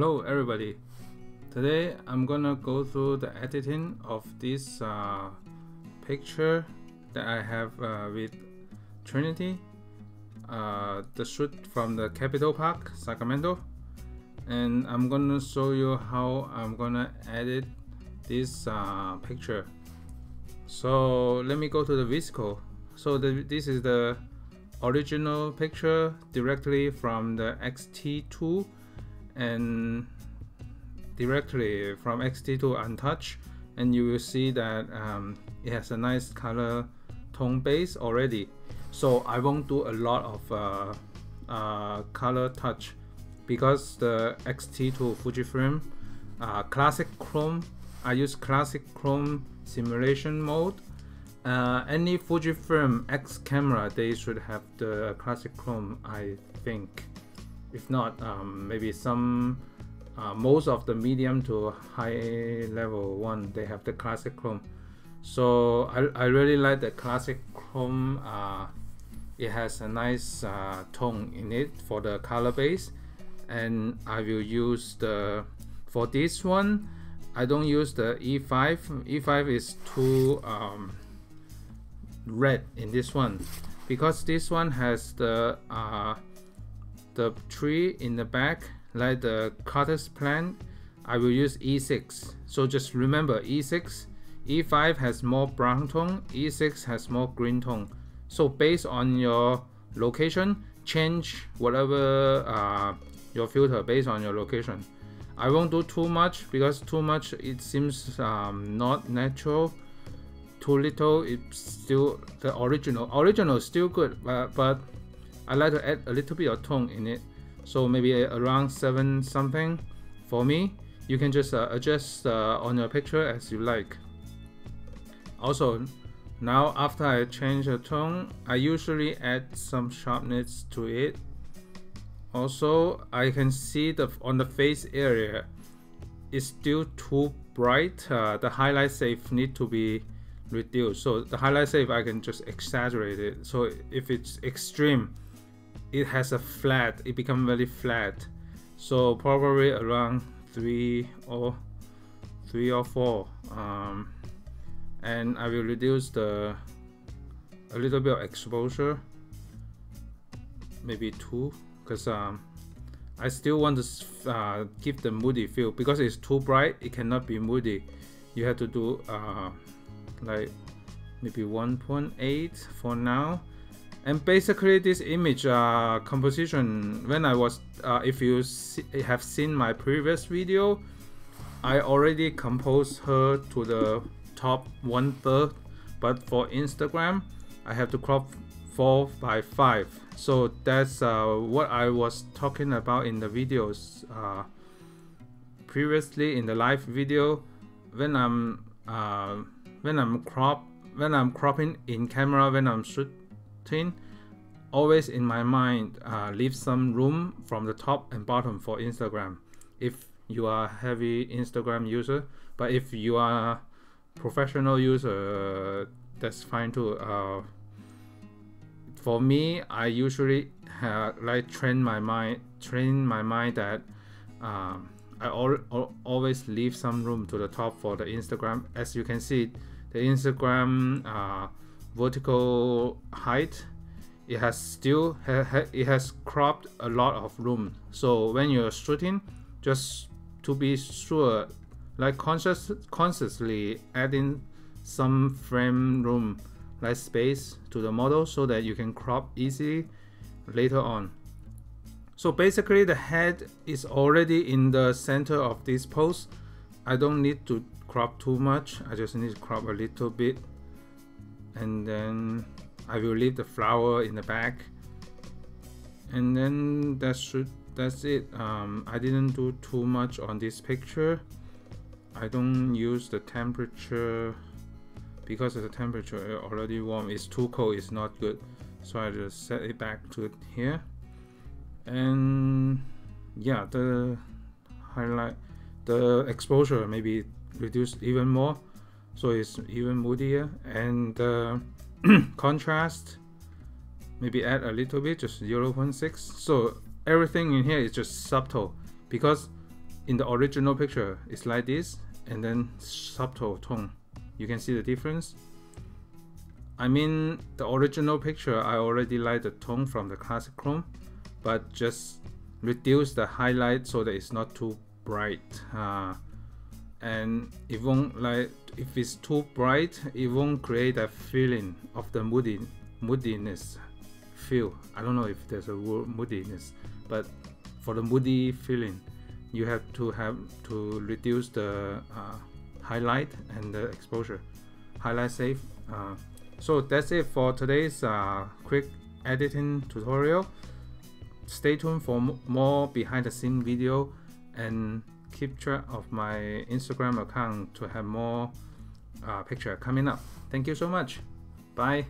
Hello everybody, today I'm gonna go through the editing of this picture that I have with Trinity, the shoot from the Capitol Park, Sacramento, and I'm gonna show you how I'm gonna edit this picture. So let me go to the VSCO. So this is the original picture directly from the XT2 and directly from XT2 untouched, and you will see that it has a nice color tone base already. So I won't do a lot of color touch because the XT2 Fujifilm Classic Chrome, I use Classic Chrome simulation mode. Any Fujifilm X camera, they should have the Classic Chrome, I think. If not, maybe some most of the medium to high level one, they have the Classic Chrome. So I really like the Classic Chrome. It has a nice tone in it for the color base, and I will use the for this one. I don't use the E5. E5 is too red in this one, because this one has the tree in the back, like the cactus plant. I will use E6. So just remember E6, E5 has more brown tone, E6 has more green tone. So based on your location, change whatever your filter based on your location. I won't do too much because too much it seems not natural. Too little, it's still the original. Original is still good, but I like to add a little bit of tone in it, so maybe around 7 something for me. You can just adjust on your picture as you like. Also, now after I change the tone, I usually add some sharpness to it. Also, I can see that on the face area, it's still too bright. The highlight shade need to be reduced. So the highlight shade, I can just exaggerate it. So if it's extreme, it has a flat, it becomes very flat. So probably around 3 or 4, and I will reduce a little bit of exposure, maybe 2, because I still want to give the moody feel. Because it's too bright, it cannot be moody. You have to do like maybe 1.8 for now. And basically this image composition, when I was if you have seen my previous video, I already composed her to the top 1/3, but for Instagram I have to crop 4 by 5. So that's what I was talking about in the videos previously in the live video. When I'm cropping in camera, when I'm shooting, always in my mind leave some room from the top and bottom for Instagram if you are a heavy Instagram user. But if you are professional user, that's fine too. For me, I usually like train my mind that I always leave some room to the top for the Instagram. As you can see, the Instagram vertical height, it has still it has cropped a lot of room. So when you're shooting, just to be sure, like consciously adding some frame room, like space to the model, so that you can crop easily later on. So basically the head is already in the center of this pose. I don't need to crop too much, I just need to crop a little bit, and then I will leave the flower in the back, and then that's it. I didn't do too much on this picture. I don't use the temperature because of the temperature already warm. It's too cold, it's not good, so I just set it back to here. And yeah, the highlight, the exposure maybe reduced even more, so it's even moodier. And contrast, maybe add a little bit, just 0.6. So everything in here is just subtle, because in the original picture it's like this, and then subtle tone. You can see the difference. I mean, the original picture I already like the tone from the Classic Chrome, but just reduce the highlight so that it's not too bright. And it won't, like, if it's too bright, it won't create a feeling of the moodiness feel. I don't know if there's a word moodiness, but for the moody feeling, you have to reduce the highlight and the exposure. Highlight safe. So that's it for today's quick editing tutorial. Stay tuned for more behind the scene video, and keep track of my Instagram account to have more picture coming up. Thank you so much. Bye.